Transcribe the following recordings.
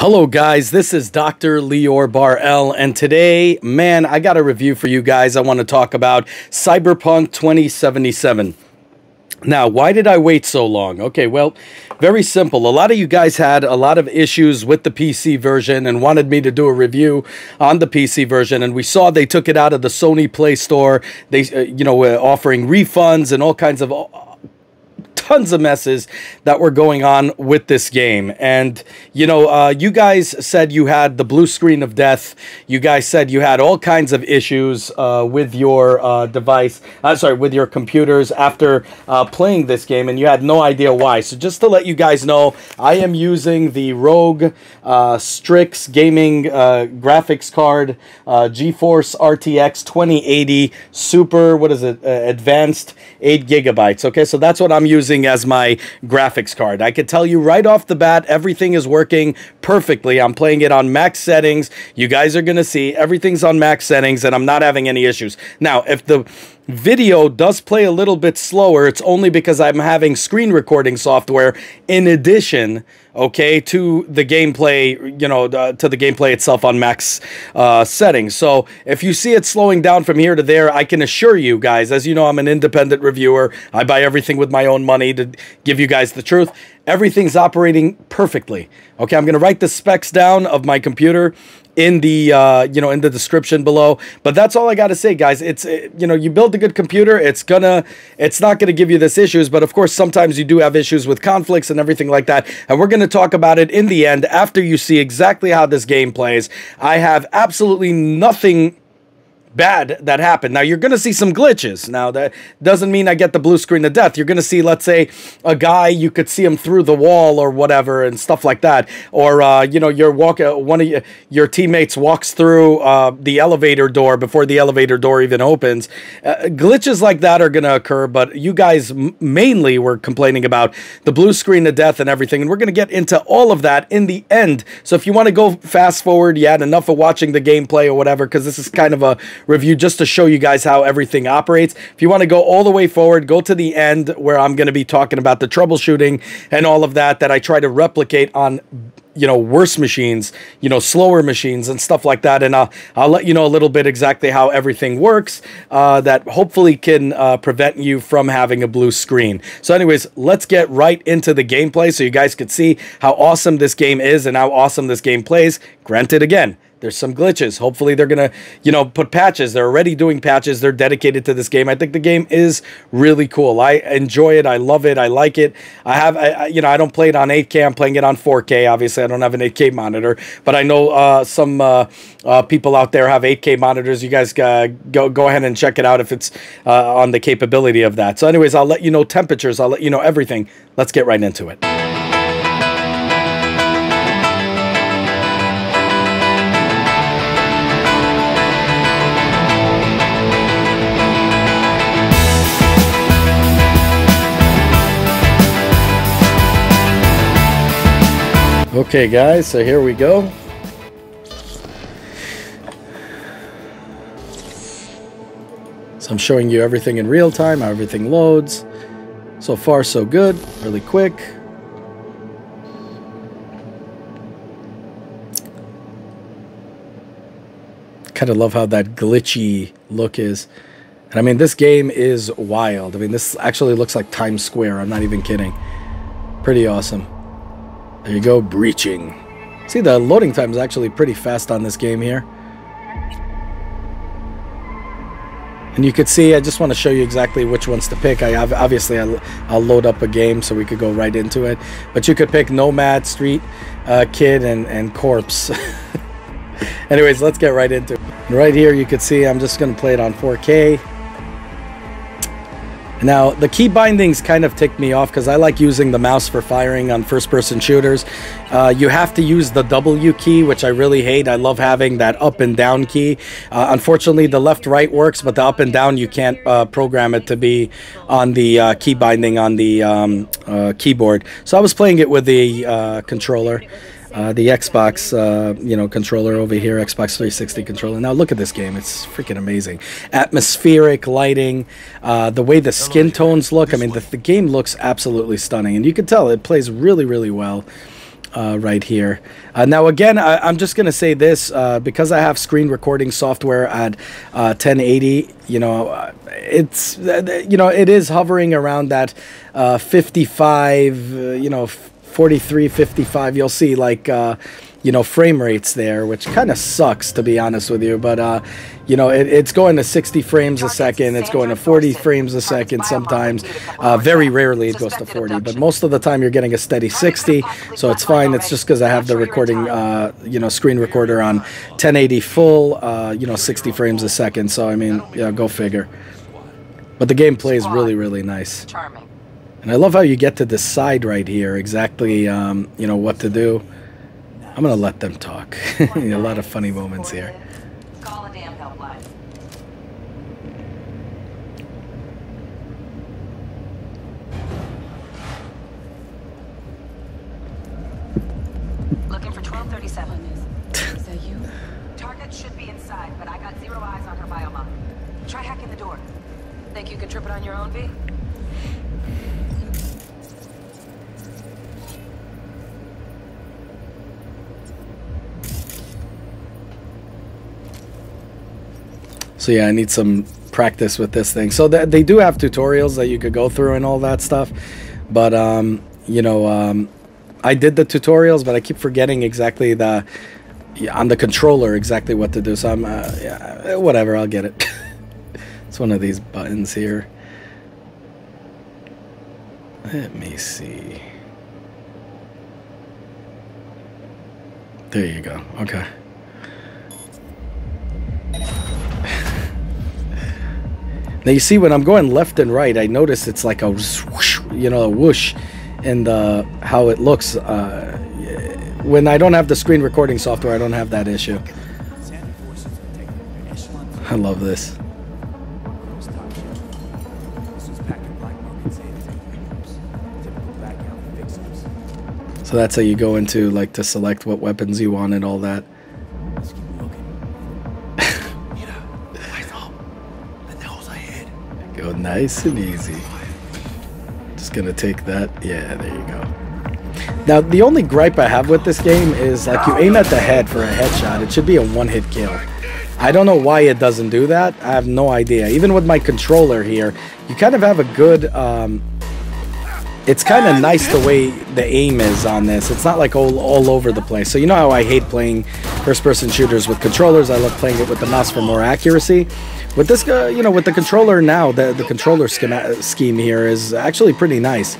Hello guys, this is Dr. Lior Bar-El, and today, man, I got a review for you guys. I want to talk about Cyberpunk 2077. Now, why did I wait so long? Okay, well, very simple. A lot of you guys had a lot of issues with the PC version and wanted me to do a review on the PC version. And we saw they took it out of the Sony Play Store. They, were offering refunds and all kinds of... tons of messes that were going on with this game. And, you guys said you had the blue screen of death. You guys said you had all kinds of issues with your device. I'm sorry, with your computers after playing this game, and you had no idea why. So just to let you guys know, I am using the Rogue Strix gaming graphics card, GeForce RTX 2080 Super, what is it, advanced 8 GB. Okay, so that's what I'm using as my graphics card. I could tell you right off the bat, everything is working perfectly. I'm playing it on max settings. You guys are going to see everything's on max settings, and I'm not having any issues. Now, if the video does play a little bit slower, it's only because I'm having screen recording software in addition, okay, to the gameplay, to the gameplay itself on max settings. So if you see it slowing down from here to there, I can assure you guys, as you know, I'm an independent reviewer. I buy everything with my own money to give you guys the truth. Everything's operating perfectly. Okay, I'm going to write the specs down of my computer in the in the description below. But that's all I got to say, guys. It's you build a good computer, it's not going to give you this issues, but of course sometimes you do have issues with conflicts and everything like that. And we're going to talk about it in the end after you see exactly how this game plays. I have absolutely nothing bad that happened. Now, you're going to see some glitches. Now, that doesn't mean I get the blue screen of death. You're going to see, let's say, a guy, you could see him through the wall or whatever and stuff like that. Or, one of your teammates walks through the elevator door before the elevator door even opens. Glitches like that are going to occur, but you guys mainly were complaining about the blue screen of death and everything, and we're going to get into all of that in the end. So if you want to go fast forward, you had enough of watching the gameplay or whatever, because this is kind of a review just to show you guys how everything operates. If you want to go all the way forward, go to the end where I'm going to be talking about the troubleshooting and all of that that I try to replicate on worse machines, slower machines and stuff like that. And I'll let you know a little bit exactly how everything works that hopefully can prevent you from having a blue screen. So anyways, let's get right into the gameplay so you guys could see how awesome this game is and how awesome this game plays. Granted, again, there's some glitches. Hopefully they're going to, put patches. They're already doing patches. They're dedicated to this game. I think the game is really cool. I enjoy it. I love it. I like it. I don't play it on 8K. I'm playing it on 4K. Obviously, I don't have an 8K monitor, but I know some people out there have 8K monitors. You guys go ahead and check it out if it's on the capability of that. So anyways, I'll let you know temperatures. I'll let you know everything. Let's get right into it. Okay guys, so here we go. So I'm showing you everything in real time, how everything loads. So far so good, really quick. Kind of love how that glitchy look is. And I mean, this game is wild. I mean, this actually looks like Times Square, I'm not even kidding. Pretty awesome. There you go, breaching. See, the loading time is actually pretty fast on this game here. And you could see, I just want to show you exactly which ones to pick. I'll load up a game so we could go right into it. But you could pick Nomad, Street, Kid, and Corpse. Anyways, let's get right into it. Right here, you could see I'm just going to play it on 4K. Now, the key bindings kind of ticked me off because I like using the mouse for firing on first-person shooters. You have to use the W key, which I really hate. I love having that up and down key. Unfortunately, the left-right works, but the up and down, you can't program it to be on the key binding on the keyboard. So I was playing it with the controller. The Xbox, controller over here, Xbox 360 controller. Now look at this game; it's freaking amazing. Atmospheric lighting, the way the skin tones look. I mean, the game looks absolutely stunning, and you can tell it plays really, really well. right here. Now, again, I'm just going to say this, because I have screen recording software at 1080, you know, it's, you know, it is hovering around that 55, you know, 43, 55. You'll see, like, you know, frame rates there, which kind of sucks, to be honest with you. But, you know, it's going to 60 frames a second. It's going to 40 frames a second sometimes. Very rarely it goes to 40. But most of the time you're getting a steady 60. So it's fine. It's just because I have the recording, you know, screen recorder on 1080 full, you know, 60 frames a second. So, I mean, yeah, go figure. But the gameplay is really, really nice. And I love how you get to decide right here exactly, you know, what to do. I'm going to let them talk. A lot of funny moments here. Call a damn helpline. Looking for 1237. Is that you? Target should be inside, but I got zero eyes on her bioma. Try hacking the door. Think you can trip it on your own, V? So yeah, I need some practice with this thing. So they do have tutorials that you could go through and all that stuff. But, you know, I did the tutorials, but I keep forgetting exactly the, on the controller, exactly what to do. So I'm, yeah, whatever, I'll get it. It's one of these buttons here. Let me see. There you go. Okay. Now, you see, when I'm going left and right, I notice it's like a swoosh, you know, a whoosh in the, how it looks. When I don't have the screen recording software, I don't have that issue. I love this. So that's how you go into, like, to select what weapons you want and all that. Go nice and easy. Just gonna take that. Yeah, there you go. Now, the only gripe I have with this game is, like, you aim at the head for a headshot. It should be a one-hit kill. I don't know why it doesn't do that. I have no idea. Even with my controller here, you kind of have a good... it's kind of nice the way the aim is on this. It's not like all over the place. So you know how I hate playing first-person shooters with controllers. I love playing it with the mouse for more accuracy. With this, you know, with the controller now, the controller scheme here is actually pretty nice.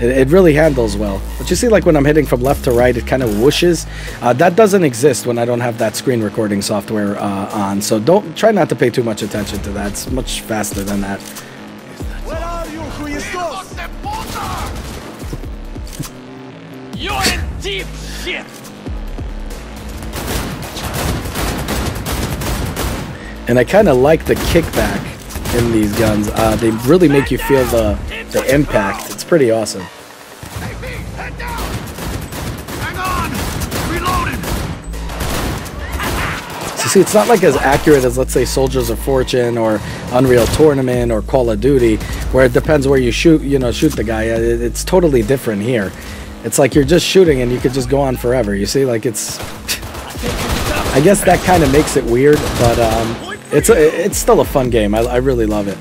It really handles well. But you see, like, when I'm hitting from left to right, it kind of whooshes. That doesn't exist when I don't have that screen recording software on. So don't try not to pay too much attention to that. It's much faster than that. Where are you, Christos? You're in deep shit. And I kind of like the kickback in these guns. They really make you feel the impact. It's pretty awesome. Hey, me, head down. Hang on. Reloaded. So see, it's not like as accurate as, let's say, Soldiers of Fortune or Unreal Tournament or Call of Duty, where it depends where you shoot, you know, shoot the guy. It's totally different here. It's like you're just shooting and you could just go on forever. You see, like, it's... I guess that kind of makes it weird, but... It's still a fun game. I really love it.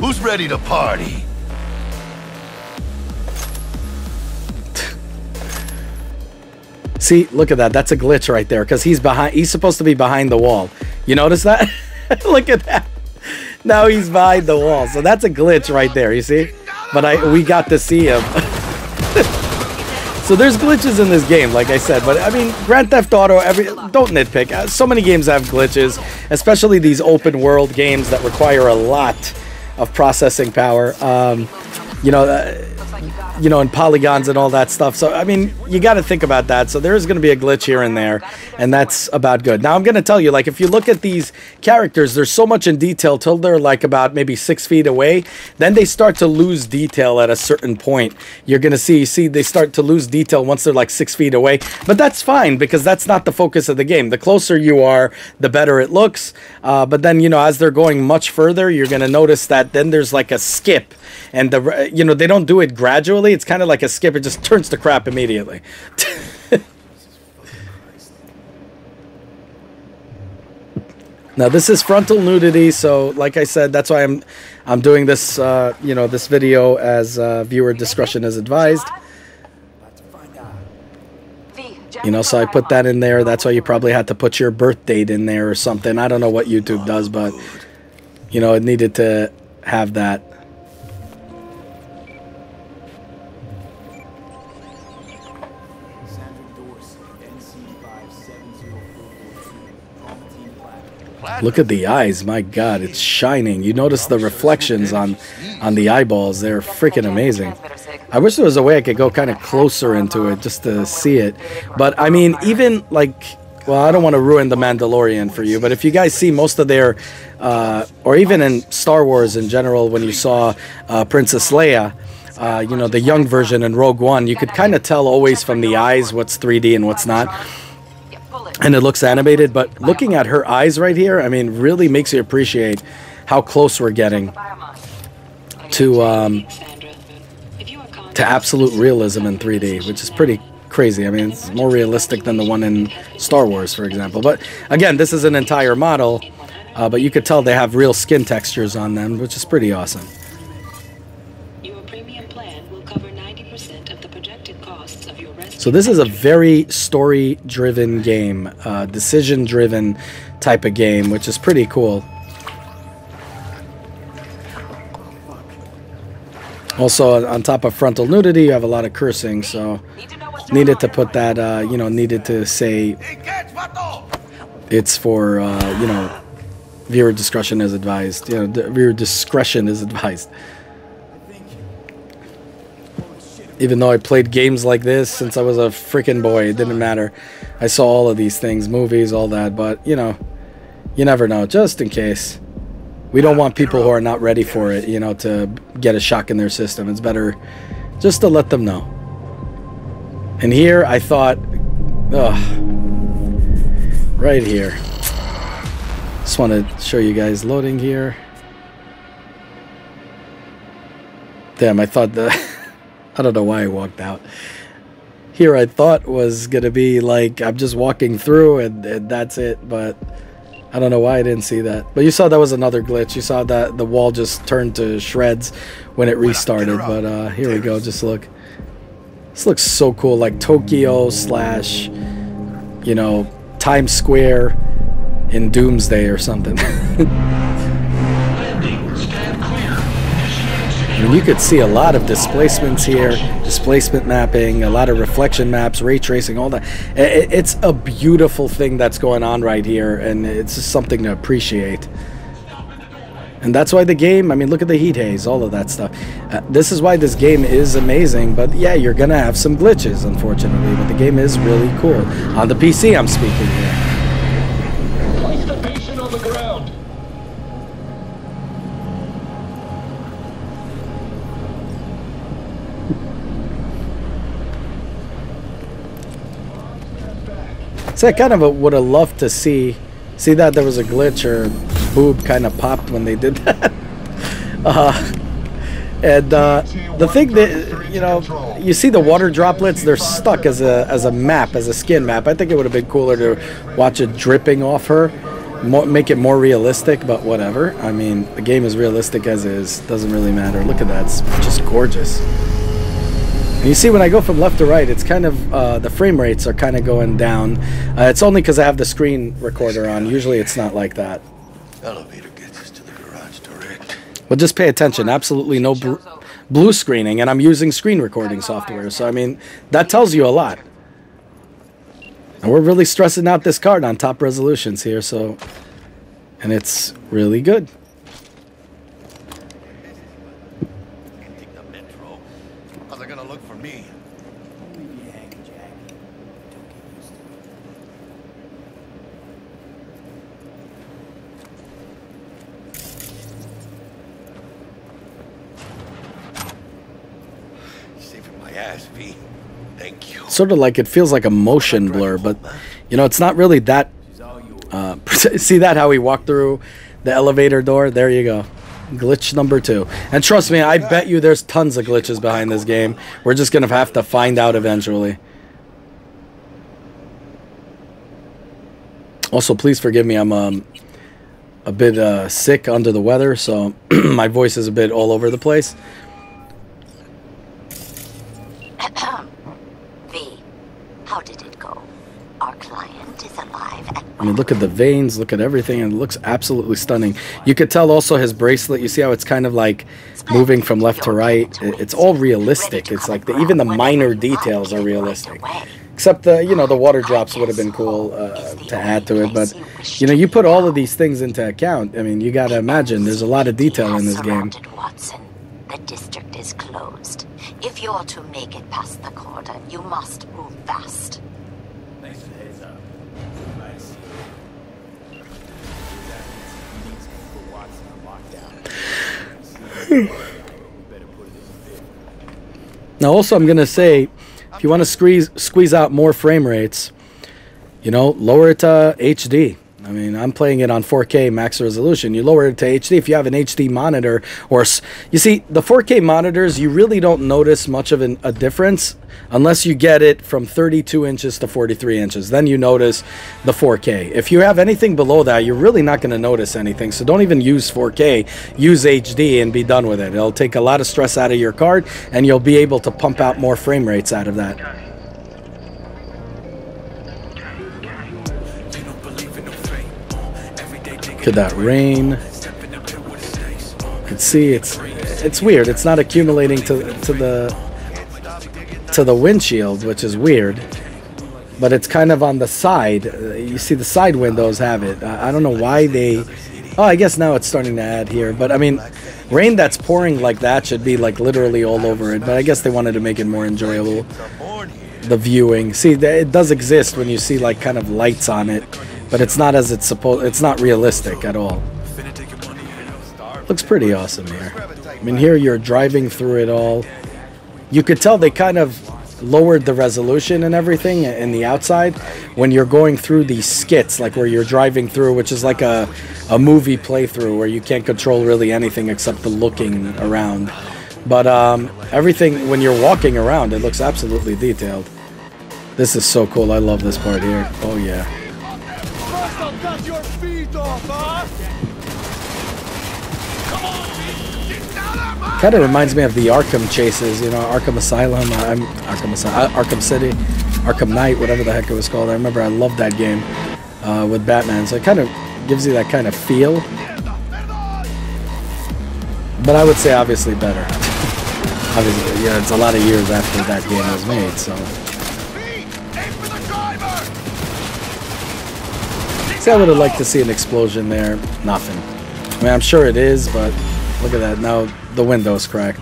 Who's ready to party? See, look at that. That's a glitch right there, because he's behind. He's supposed to be behind the wall. You notice that? Look at that. Now he's behind the wall, so that's a glitch right there, you see? But we got to see him. So there's glitches in this game, like I said, but I mean, Grand Theft Auto, don't nitpick. So many games have glitches, especially these open world games that require a lot of processing power. You know, you know, and polygons and all that stuff. So, I mean, you got to think about that. So there is going to be a glitch here and there, and that's about good. Now, I'm going to tell you, like, if you look at these characters, there's so much in detail till they're, like, about maybe 6 feet away. Then they start to lose detail at a certain point. You're going to see, they start to lose detail once they're, like, 6 feet away. But that's fine, because that's not the focus of the game. The closer you are, the better it looks. But then, you know, as they're going much further, you're going to notice that then there's, like, a skip. And, you know, they don't do it gradually. It's kind of like a skip. It just turns to crap immediately. Now, this is frontal nudity. So, like I said, that's why I'm doing this, you know, this video as viewer discretion is advised. You know, so I put that in there. That's why you probably had to put your birth date in there or something. I don't know what YouTube does, but, you know, it needed to have that. Look at the eyes, my God, it's shining. You notice the reflections on the eyeballs. They're freaking amazing. I wish there was a way I could go kind of closer into it just to see it. But, I mean, even, like, well, I don't want to ruin The Mandalorian for you, but if you guys see most of their, or even in Star Wars in general, when you saw Princess Leia, you know, the young version in Rogue One, you could kind of tell always from the eyes what's 3D and what's not. And it looks animated, but looking at her eyes right here, I mean, really makes you appreciate how close we're getting to absolute realism in 3D, which is pretty crazy. I mean, it's more realistic than the one in Star Wars, for example. But again, this is an entire model, but you could tell they have real skin textures on them, which is pretty awesome. So this is a very story-driven game, decision-driven type of game, which is pretty cool. Also, on top of frontal nudity, you have a lot of cursing, so needed to put that, you know, needed to say it's for, you know, viewer discretion is advised. You know, viewer discretion is advised. Even though I played games like this since I was a freaking boy, it didn't matter. I saw all of these things, movies, all that, but, you know, you never know, just in case. We don't want people who are not ready for it, you know, to get a shock in their system. It's better just to let them know. And here I thought, ugh, right here. Just want to show you guys loading here. Damn, I thought the... I don't know why I walked out. Here I thought was going to be like, I'm just walking through and that's it. But I don't know why I didn't see that. But you saw that was another glitch. You saw that the wall just turned to shreds when it restarted. But here we go. Just look. This looks so cool. Like Tokyo / you know, Times Square in Doomsday or something. And you could see a lot of displacements here, displacement mapping, a lot of reflection maps, ray tracing, all that. It's a beautiful thing that's going on right here, and it's just something to appreciate. And that's why the game, I mean, look at the heat haze, all of that stuff. This is why this game is amazing, but yeah, you're going to have some glitches, unfortunately, but the game is really cool. On the PC, I'm speaking here. So I kind of would have loved to see that there was a glitch or boob kind of popped when they did that. The thing that, you know, you see the water droplets, they're stuck as a map, as a skin map. I think it would have been cooler to watch it dripping off her, make it more realistic, but whatever. I mean, the game is realistic as is. Doesn't really matter. Look at that. It's just gorgeous. You see, when I go from left to right, it's kind of, the frame rates are kind of going down. It's only because I have the screen recorder on. Usually it's not like that. Elevator gets us to the garage direct. But just pay attention. Absolutely no blue screening, and I'm using screen recording software. So, I mean, that tells you a lot. And we're really stressing out this card on top resolutions here, so... And it's really good. Yes, V. Thank you. Sort of like it feels like a motion blur, but you know, it's not really that. See that how he walked through the elevator door? There you go. Glitch number 2. And trust me, I bet you there's tons of glitches behind this game. We're just going to have to find out eventually. Also, please forgive me. I'm a bit sick, under the weather, so my voice is a bit all over the place. V, how did it go? Our client is alive and I mean, look at the veins, look at everything, and it looks absolutely stunning. You could tell also his bracelet, you see how it's kind of like moving from left to right. It's all realistic. It's like even the minor details are realistic. Except the, you know, the water drops would have been cool to add to it, but you know, you put all of these things into account. I mean, you gotta imagine there's a lot of detail in this game. Watson, the district is closed. If you're to make it past the corridor, you must move fast. Thanks for the heads up. Now, also, I'm gonna say, if you want to squeeze out more frame rates, you know, lower it to HD. I mean, I'm playing it on 4K max resolution. You lower it to HD if you have an HD monitor, or you see the 4K monitors, you really don't notice much of a difference unless you get it from 32 inches to 43 inches. Then you notice the 4K. If you have anything below that, you're really not going to notice anything. So don't even use 4K. Use HD and be done with it. It'll take a lot of stress out of your card, and you'll be able to pump out more frame rates out of that. Look at that rain. You can see it's weird. It's not accumulating to the windshield, which is weird. But it's kind of on the side. You see the side windows have it. I don't know why they. Oh, I guess now it's starting to add here. But I mean, rain that's pouring like that should be like literally all over it. But I guess they wanted to make it more enjoyable, the viewing. See, it does exist when you see like kind of lights on it. But it's not as it's supposed. It's not realistic at all. Looks pretty awesome here. I mean, here you're driving through it all. You could tell they kind of lowered the resolution and everything in the outside when you're going through these skits, like where you're driving through, which is like a movie playthrough where you can't control really anything except the looking around. But everything when you're walking around, it looks absolutely detailed. This is so cool. I love this part here. Oh yeah. Got your feet off, huh? Kind of reminds me of the Arkham chases, you know, Arkham Asylum, Arkham City, Arkham Knight, whatever the heck it was called. I remember I loved that game with Batman, so it kind of gives you that kind of feel. But I would say obviously better. Obviously, yeah, it's a lot of years after that game was made, so. I would have liked to see an explosion there. Nothing. I mean, I'm sure it is, but look at that. Now the window's cracked.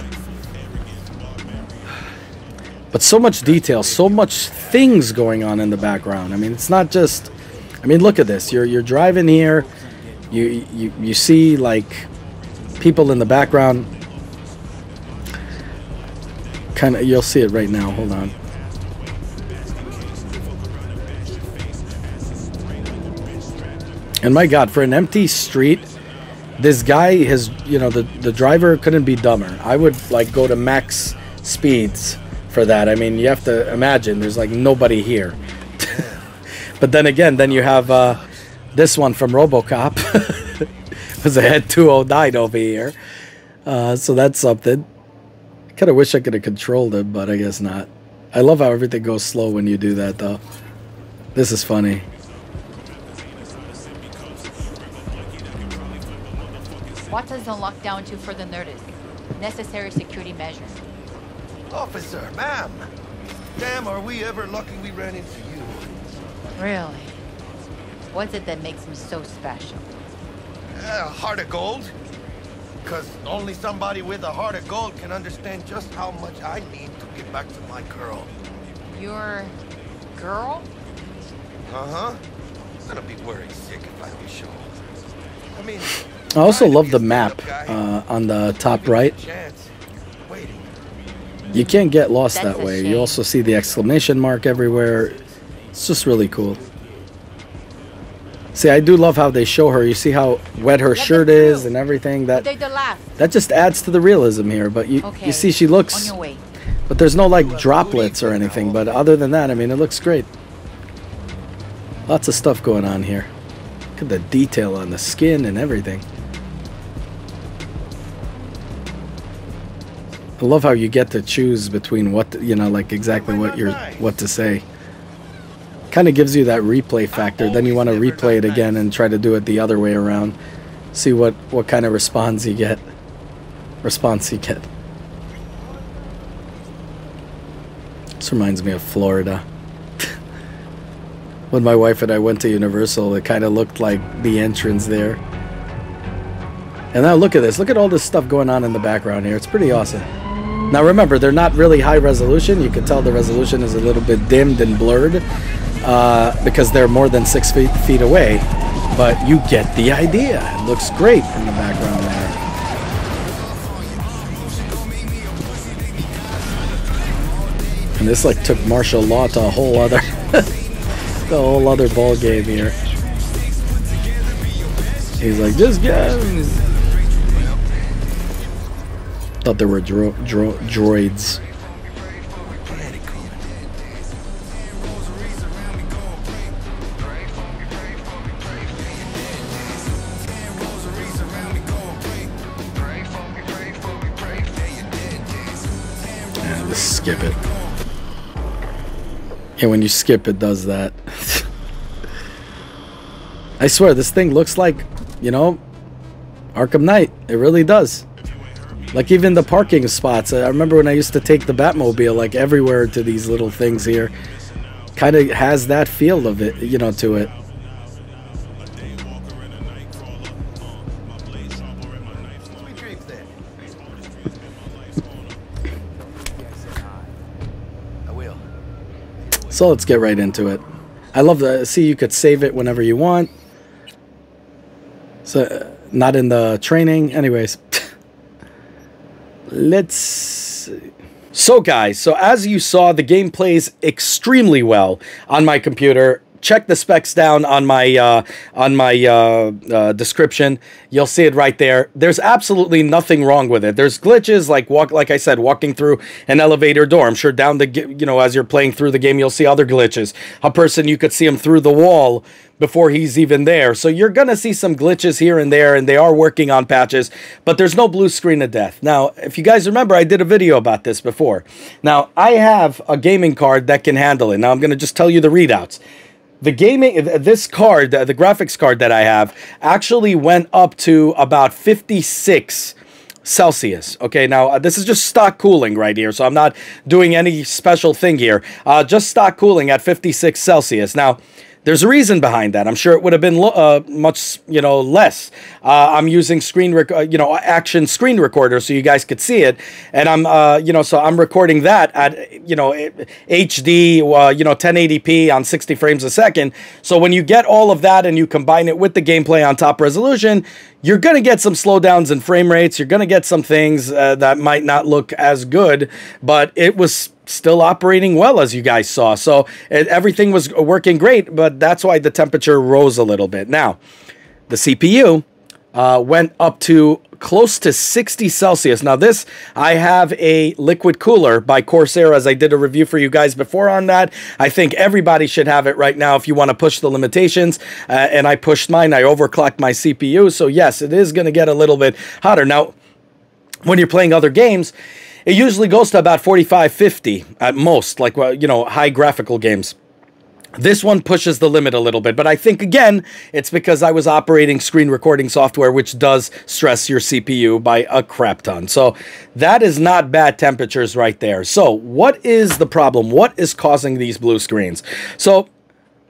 But so much detail, so much things going on in the background. I mean, it's not just. I mean, look at this. You're driving here. You see like people in the background. Kind of, you'll see it right now. Hold on. And my God, for an empty street, this guy has, you know, the driver couldn't be dumber. I would, like, go to max speeds for that. I mean, you have to imagine there's, like, nobody here. But then again, then you have this one from Robocop. It was a head 209 over here. So that's something. I kind of wish I could have controlled it, but I guess not. I love how everything goes slow when you do that, though. This is funny. What does the lockdown to further notice? Necessary security measures. Officer, ma'am. Damn, are we ever lucky we ran into you. Really? What's it that makes me so special? Heart of gold. Because only somebody with a heart of gold can understand just how much I need to get back to my girl. Your girl? Uh-huh. I'm gonna be worried sick if I be sure. I mean... I also love the map on the top right. You can't get lost that way. You also see the exclamation mark everywhere. It's just really cool. See, I do love how they show her. You see how wet her shirt is and everything. That just adds to the realism here. But you see she looks... But there's no, like, droplets or anything. But other than that, I mean, it looks great. Lots of stuff going on here. Look at the detail on the skin and everything. I love how you get to choose between what, you know, like exactly what to say. Kind of gives you that replay factor. Then you want to replay it again and try to do it the other way around. See what kind of response you get. This reminds me of Florida. When my wife and I went to Universal, it kind of looked like the entrance there. And now look at this. Look at all this stuff going on in the background here. It's pretty awesome. Now remember, they're not really high resolution. You can tell the resolution is a little bit dimmed and blurred because they're more than 6 feet away. But you get the idea. It looks great in the background there. And this like took martial law to a whole other... the whole other ball game here. He's like, just go. Thought there were droids. Yeah, let's skip it. And when you skip, it does that. I swear, this thing looks like, you know, Arkham Knight. It really does. Like, even the parking spots. I remember when I used to take the Batmobile, like, everywhere to these little things here. Kind of has that feel of it, you know, to it. So let's get right into it. I love the, see, you could save it whenever you want. So, not in the training. Anyways, let's see. So guys, so as you saw, the game plays extremely well on my computer. Check the specs down on my description. You'll see it right there. There's absolutely nothing wrong with it. There's glitches like I said, walking through an elevator door. I'm sure down the as you're playing through the game, you'll see other glitches. A person, you could see him through the wall before he's even there. So you're gonna see some glitches here and there, and they are working on patches, but there's no blue screen of death. Now, if you guys remember, I did a video about this before. Now, I have a gaming card that can handle it. Now, I'm gonna just tell you the readouts. The gaming, this card, the graphics card that I have, actually went up to about 56 Celsius. Okay, now this is just stock cooling right here, so I'm not doing any special thing here. Just stock cooling at 56 Celsius. Now, there's a reason behind that. I'm sure it would have been much, you know, less. I'm using action screen recorder so you guys could see it, and I'm, so I'm recording that at, HD, 1080p on 60 frames a second. So when you get all of that and you combine it with the gameplay on top resolution, you're gonna get some slowdowns in frame rates. You're gonna get some things that might not look as good, but it was still operating well, as you guys saw. So everything was working great, but that's why the temperature rose a little bit. Now, the CPU went up to close to 60 Celsius. Now this, I have a liquid cooler by Corsair, as I did a review for you guys before on that. I think everybody should have it right now if you want to push the limitations. And I pushed mine. I overclocked my CPU. So yes, it is going to get a little bit hotter. Now, when you're playing other games, it usually goes to about 45, 50 at most, like, you know, high graphical games. This one pushes the limit a little bit, but I think, again, it's because I was operating screen recording software, which does stress your CPU by a crap ton. So that is not bad temperatures right there. So what is the problem? What is causing these blue screens? So...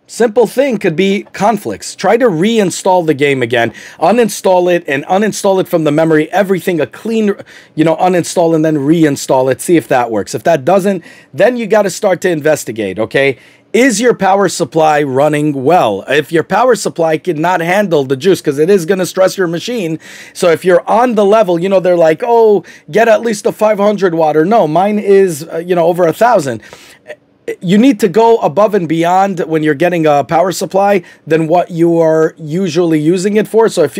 simple thing could be conflicts. Try to reinstall the game again, uninstall it and uninstall it from the memory, everything, a clean, you know, uninstall and then reinstall it, see if that works. If that doesn't, then you got to start to investigate, okay? Is your power supply running well? If your power supply cannot handle the juice, because it is going to stress your machine. So if you're on the level, you know, they're like, oh, get at least a 500 watt. No, mine is, you know, over 1,000. You need to go above and beyond when you're getting a power supply than what you are usually using it for. So if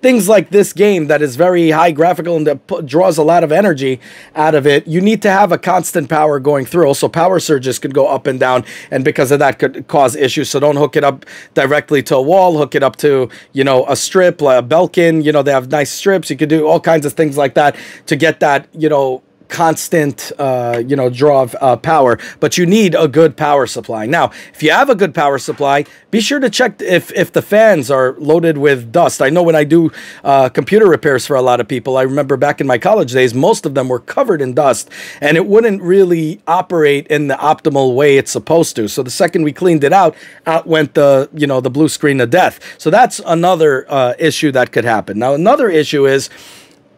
things like this game that is very high graphical and that draws a lot of energy out of it, you need to have a constant power going through. Also, power surges could go up and down, and because of that could cause issues. So don't hook it up directly to a wall. Hook it up to, you know, a strip, like a Belkin. You know, they have nice strips. You could do all kinds of things like that to get that, you know, constant you know, draw of power. But you need a good power supply. Now, if you have a good power supply, be sure to check if the fans are loaded with dust. I know when I do computer repairs for a lot of people, I remember back in my college days, most of them were covered in dust, and it wouldn't really operate in the optimal way it's supposed to. So the second we cleaned it out, out went the, you know, the blue screen of death. So that's another issue that could happen. Now, another issue is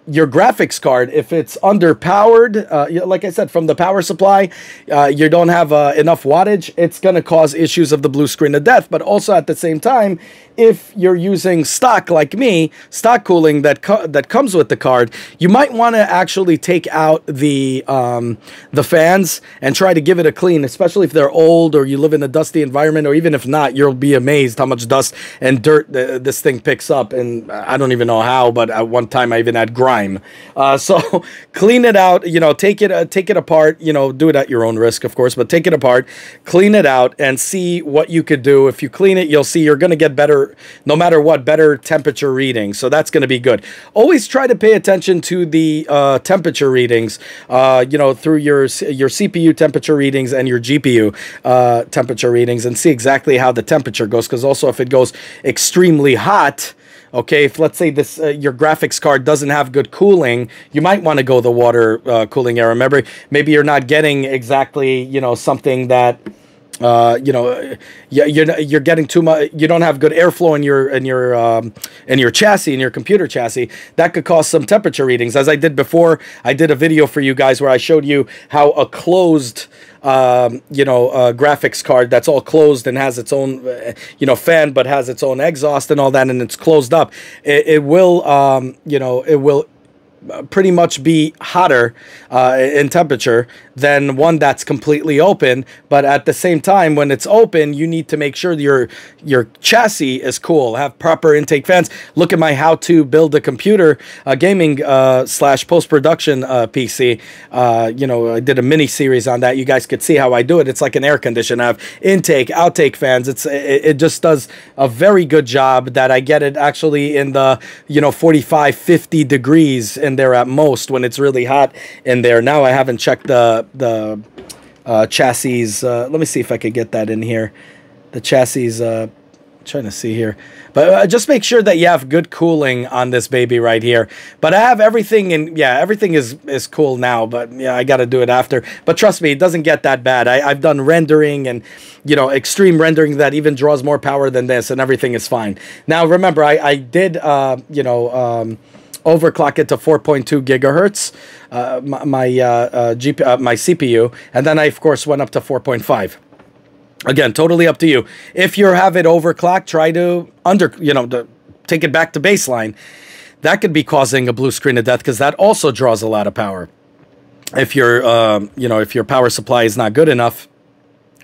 your graphics card. If it's underpowered, like I said, from the power supply, you don't have enough wattage, it's going to cause issues of the blue screen of death. But also at the same time, if you're using stock like me, stock cooling that comes with the card, you might want to actually take out the fans and try to give it a clean, especially if they're old or you live in a dusty environment, or even if not, you'll be amazed how much dust and dirt this thing picks up. And I don't even know how, but at one time I even had grime. So clean it out, you know, take it apart, you know, do it at your own risk, of course, but take it apart, clean it out, and see what you could do. If you clean it, you'll see you're going to get better, no matter what, better temperature readings. So that's going to be good. Always try to pay attention to the temperature readings, you know, through your CPU temperature readings and your GPU temperature readings, and see exactly how the temperature goes. Because also if it goes extremely hot, okay, if let's say this your graphics card doesn't have good cooling, you might want to go the water cooling era. Remember, maybe you're not getting exactly, you know, something that you know, you're getting too much. You don't have good airflow in your chassis, in your computer chassis. That could cause some temperature readings. As I did before, I did a video for you guys where I showed you how a closed you know, graphics card that's all closed and has its own, you know, fan, but has its own exhaust and all that, and it's closed up, it will, you know, it will pretty much be hotter in temperature than one that's completely open. But at the same time, when it's open, you need to make sure your chassis is cool, have proper intake fans. Look at my how to build a computer, gaming slash post-production PC. You know, I did a mini series on that. You guys could see how I do it. It's like an air conditioner. I have intake, outtake fans. It just does a very good job that I get it actually in the, you know, 45, 50 degrees in there at most when it's really hot in there. Now I haven't checked the chassis. Let me see if I could get that in here. The chassis, trying to see here, but just make sure that you have good cooling on this baby right here. But I have everything in, yeah, everything is cool now, but yeah, I got to do it after. But trust me, it doesn't get that bad. I've done rendering and, you know, extreme rendering that even draws more power than this, and everything is fine. Now remember, I did, you know, overclock it to 4.2 gigahertz, my CPU, and then I of course went up to 4.5. Again, totally up to you. If you have it overclocked, try to take it back to baseline. That could be causing a blue screen of death, because that also draws a lot of power. If your you know, if your power supply is not good enough,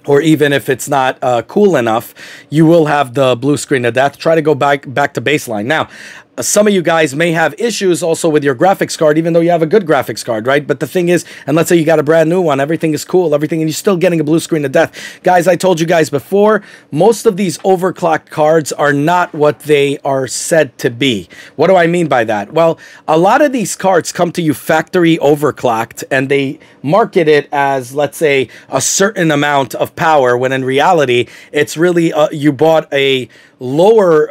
or even if it's not cool enough, you will have the blue screen of death. Try to go back to baseline. Now, some of you guys may have issues also with your graphics card, even though you have a good graphics card, right? But the thing is, and let's say you got a brand new one, everything is cool, everything, and you're still getting a blue screen of death. Guys, I told you guys before, most of these overclocked cards are not what they are said to be. What do I mean by that? Well, a lot of these cards come to you factory overclocked, and they market it as, let's say, a certain amount of power, when in reality, it's really, you bought a lower,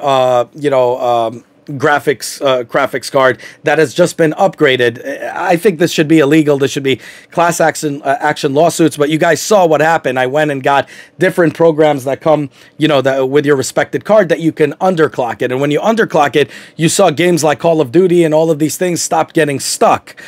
graphics card that has just been upgraded. I think this should be illegal. This should be class action lawsuits. But you guys saw what happened. I went and got different programs that come, you know, that with your respected card that you can underclock it. And when you underclock it, you saw games like Call of Duty and all of these things stopped getting stuck.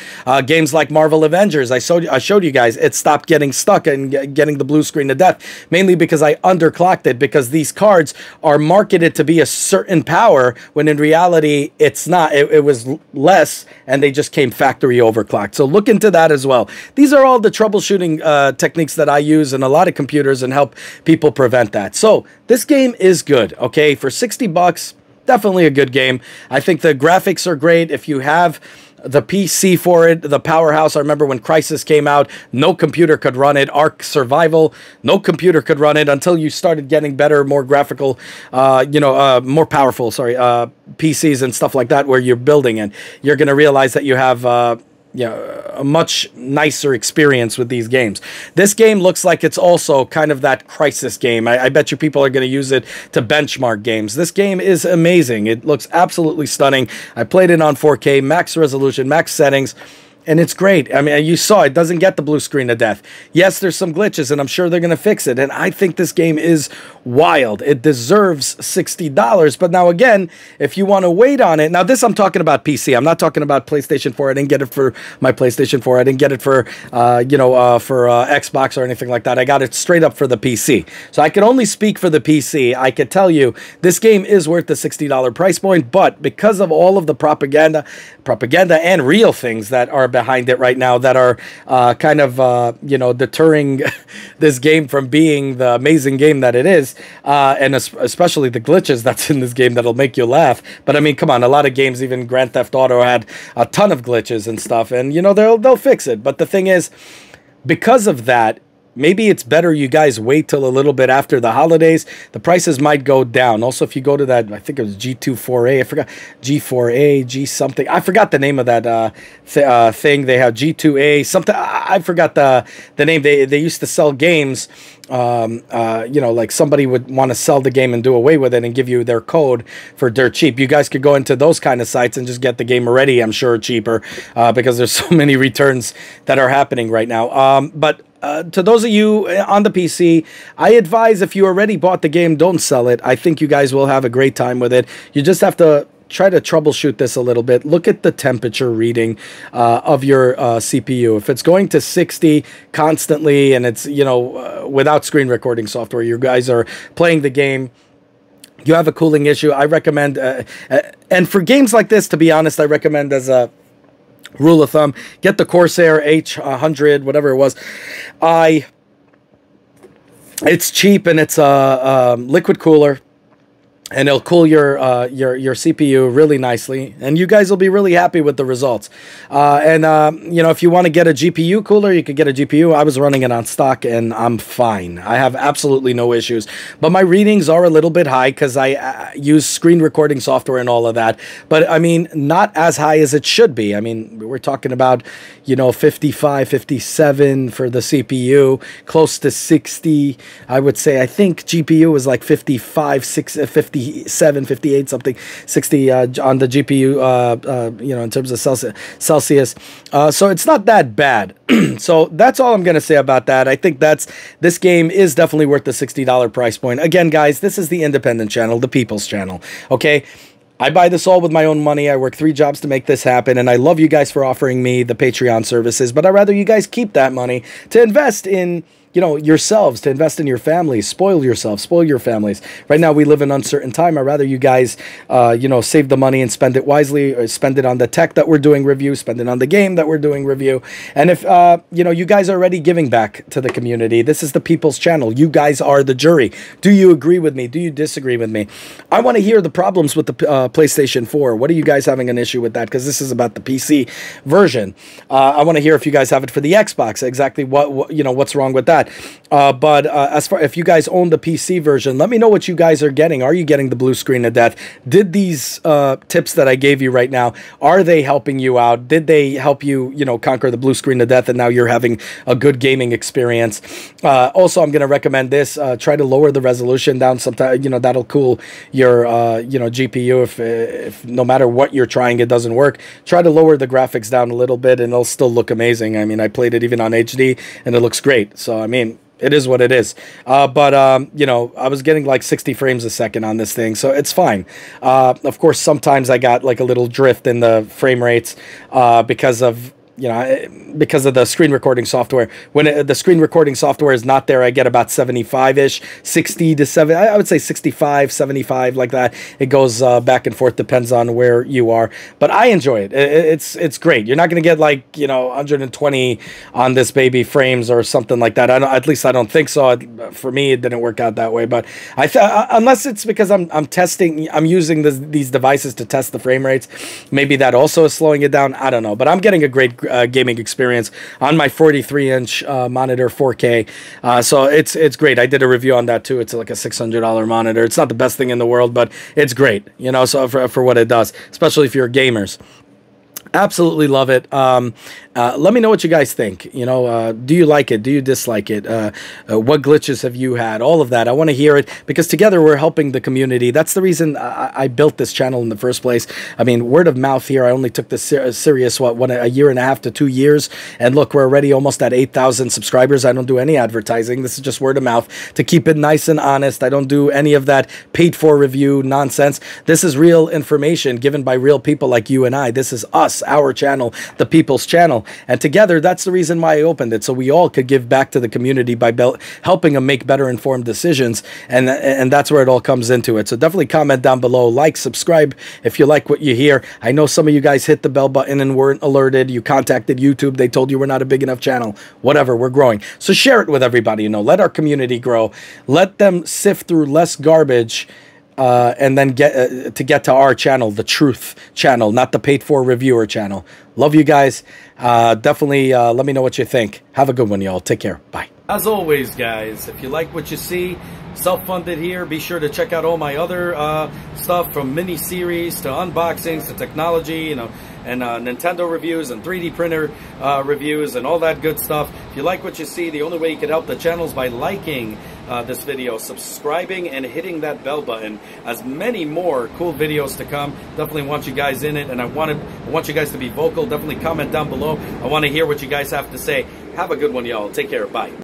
Games like Marvel Avengers, I showed you guys, it stopped getting stuck and getting the blue screen to death, mainly because I underclocked it, because these cards are marketed to be a certain power when in reality it's not. It was less, and they just came factory overclocked. So look into that as well. These are all the troubleshooting techniques that I use in a lot of computers and help people prevent that. So this game is good, okay? For 60 bucks, definitely a good game. I think the graphics are great. If you have the PC for it, the powerhouse. I remember when Crisis came out, no computer could run it. Ark Survival, no computer could run it until you started getting better, more graphical, more powerful, PCs and stuff like that, where you're building it. You're going to realize that you have, a much nicer experience with these games. This game looks like it's also kind of that Crisis game. I bet you people are going to use it to benchmark games. This game is amazing. It looks absolutely stunning. I played it on 4K, max resolution, max settings, and it's great. I mean, you saw it doesn't get the blue screen to death. Yes, there's some glitches, and I'm sure they're going to fix it. And I think this game is wild. It deserves $60. But now again, if you want to wait on it, now this I'm talking about PC. I'm not talking about PlayStation 4. I didn't get it for my PlayStation 4. I didn't get it for Xbox or anything like that. I got it straight up for the PC. So I could only speak for the PC. I could tell you this game is worth the $60 price point. But because of all of the propaganda and real things that are behind it right now that are deterring this game from being the amazing game that it is, and especially the glitches that's in this game that'll make you laugh. But I mean, come on, a lot of games, even Grand Theft Auto, had a ton of glitches and stuff, and you know, they'll fix it. But the thing is, because of that, maybe it's better you guys wait till a little bit after the holidays. The prices might go down. Also, if you go to that, I think it was G2A, I forgot, G4A, G something. I forgot the name of that thing. They have G2A, something. I forgot the name. They used to sell games. Like somebody would want to sell the game and do away with it and give you their code for dirt cheap. You guys could go into those kind of sites and just get the game already, I'm sure, cheaper, because there's so many returns that are happening right now. But to those of you on the PC, I advise, if you already bought the game, don't sell it. I think you guys will have a great time with it. You just have to try to troubleshoot this a little bit. Look at the temperature reading of your CPU. If it's going to 60 constantly, and it's, without screen recording software, you guys are playing the game, you have a cooling issue, I recommend, and for games like this, to be honest, I recommend as a rule of thumb, get the Corsair H100, whatever it was. It's cheap, and it's a liquid cooler, and it'll cool your CPU really nicely, and you guys will be really happy with the results. If you want to get a GPU cooler, you could get a GPU. I was running it on stock, and I'm fine. I have absolutely no issues. But my readings are a little bit high because I use screen recording software and all of that. But I mean, not as high as it should be. I mean, we're talking about 55, 57 for the CPU, close to 60. I would say, I think GPU was like 55, 50. 57, 58, something, 60 on the GPU, in terms of Celsius. So it's not that bad. So that's all I'm going to say about that. I think this game is definitely worth the $60 price point. Again, guys, this is the independent channel, the people's channel, okay? I buy this all with my own money. I work 3 jobs to make this happen, and I love you guys for offering me the Patreon services, but I'd rather you guys keep that money to invest in yourselves, to invest in your families, spoil yourselves, spoil your families. Right now, we live in uncertain time. I'd rather you guys, save the money and spend it wisely, or spend it on the tech that we're doing review, spend it on the game that we're doing review. And if, you guys are already giving back to the community, this is the people's channel. You guys are the jury. Do you agree with me? Do you disagree with me? I want to hear the problems with the PlayStation 4. What are you guys having an issue with that? Because this is about the PC version. I want to hear if you guys have it for the Xbox, exactly what's wrong with that. that. As far if you guys own the PC version, let me know what you guys are getting. Are you getting the blue screen of death? Did these tips that I gave you right now, are they helping you out? Did they help you, you know, conquer the blue screen of death and now you're having a good gaming experience? Also, I'm going to recommend this. Try to lower the resolution down sometime. You know, that'll cool your, you know, GPU if no matter what you're trying, it doesn't work. Try to lower the graphics down a little bit and it'll still look amazing. I mean, I played it even on HD and it looks great. So, I mean, it is what it is. You know, I was getting like 60 frames a second on this thing, so it's fine. Of course, sometimes I got like a little drift in the frame rates because of, you know, because of the screen recording software. When the screen recording software is not there, I get about 75-ish, 60 to 70, I would say 65, 75, like that. It goes back and forth, depends on where you are. But I enjoy it. It's great. You're not going to get like, you know, 120 on this baby frames or something like that. I don't, at least I don't think so. For me, it didn't work out that way. But I unless it's because I'm testing, I'm using these devices to test the frame rates. Maybe that also is slowing it down. I don't know. But I'm getting a great gaming experience on my 43-inch monitor, 4K, so it's great. I did a review on that too. It's like a $600 monitor. It's not the best thing in the world, but it's great, you know, so for what it does, especially if you're gamers. Absolutely love it. Let me know what you guys think. You know, do you like it? Do you dislike it? What glitches have you had? All of that. I want to hear it, because together we're helping the community. That's the reason I built this channel in the first place. I mean, word of mouth here. I only took this serious, what, a year and a half to 2 years. And look, we're already almost at 8,000 subscribers. I don't do any advertising. This is just word of mouth to keep it nice and honest. I don't do any of that paid for review nonsense. This is real information given by real people like you and I. This is us, our channel, the people's channel. And together, that's the reason why I opened it, so we all could give back to the community by helping them make better informed decisions, and that's where it all comes into it. So definitely comment down below, like, subscribe if you like what you hear. I know some of you guys hit the bell button and weren't alerted. You contacted YouTube. They told you we're not a big enough channel. Whatever, we're growing. So share it with everybody, you know. Let our community grow. Let them sift through less garbage and then get to our channel, the truth channel, not the paid-for reviewer channel. Love you guys. Definitely let me know what you think. Have a good one, y'all. Take care. Bye. As always, guys, if you like what you see, self-funded here. Be sure to check out all my other stuff, from mini-series to unboxings to technology, you know, and Nintendo reviews and 3D printer reviews and all that good stuff. If you like what you see, the only way you can help the channel is by liking this video, subscribing, and hitting that bell button. As many more cool videos to come. Definitely want you guys in it, and I want you guys to be vocal. Definitely comment down below. I want to hear what you guys have to say. Have a good one, y'all. Take care. Bye.